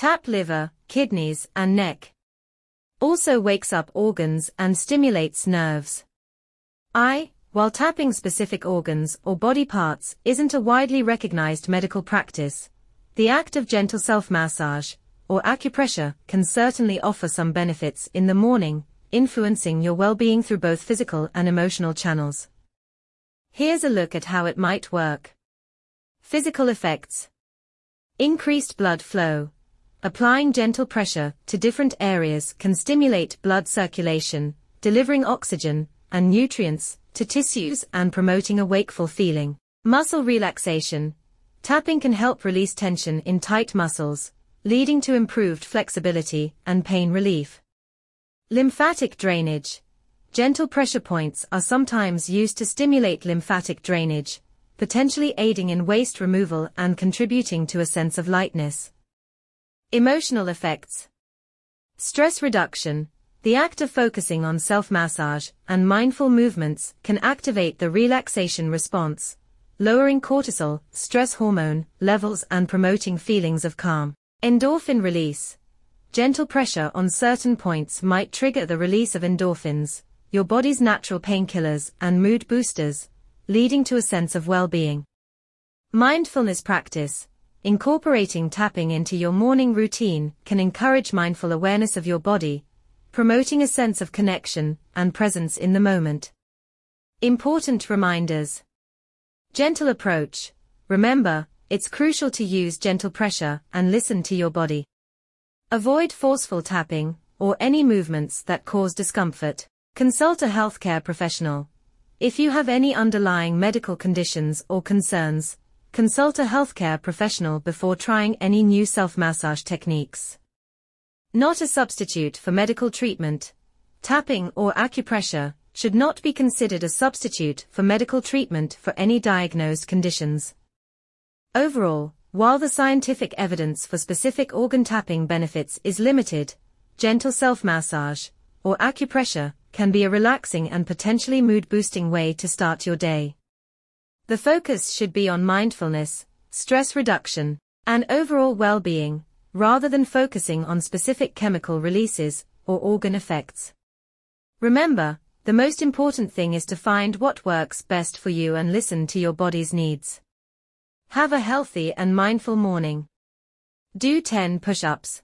tap liver, kidneys, and neck. Also wakes up organs and stimulates nerves. I, while tapping specific organs or body parts isn't a widely recognized medical practice, the act of gentle self-massage, or acupressure, can certainly offer some benefits in the morning, influencing your well-being through both physical and emotional channels. Here's a look at how it might work. Physical effects. Increased blood flow. Applying gentle pressure to different areas can stimulate blood circulation, delivering oxygen and nutrients to tissues and promoting a wakeful feeling. Muscle relaxation. Tapping can help release tension in tight muscles, leading to improved flexibility and pain relief. Lymphatic drainage. Gentle pressure points are sometimes used to stimulate lymphatic drainage, potentially aiding in waste removal and contributing to a sense of lightness. Emotional effects. Stress reduction. The act of focusing on self-massage and mindful movements can activate the relaxation response, lowering cortisol, stress hormone, levels and promoting feelings of calm. Endorphin release. Gentle pressure on certain points might trigger the release of endorphins, your body's natural painkillers and mood boosters, leading to a sense of well-being. Mindfulness practice. Incorporating tapping into your morning routine can encourage mindful awareness of your body, promoting a sense of connection and presence in the moment. Important reminders. Gentle approach. Remember, it's crucial to use gentle pressure and listen to your body. Avoid forceful tapping or any movements that cause discomfort. Consult a healthcare professional. If you have any underlying medical conditions or concerns, consult a healthcare professional before trying any new self-massage techniques. Not a substitute for medical treatment. Tapping or acupressure should not be considered a substitute for medical treatment for any diagnosed conditions. Overall, while the scientific evidence for specific organ tapping benefits is limited, gentle self-massage, or acupressure, can be a relaxing and potentially mood-boosting way to start your day. The focus should be on mindfulness, stress reduction, and overall well-being, rather than focusing on specific chemical releases or organ effects. Remember, the most important thing is to find what works best for you and listen to your body's needs. Have a healthy and mindful morning. Do 10 push-ups.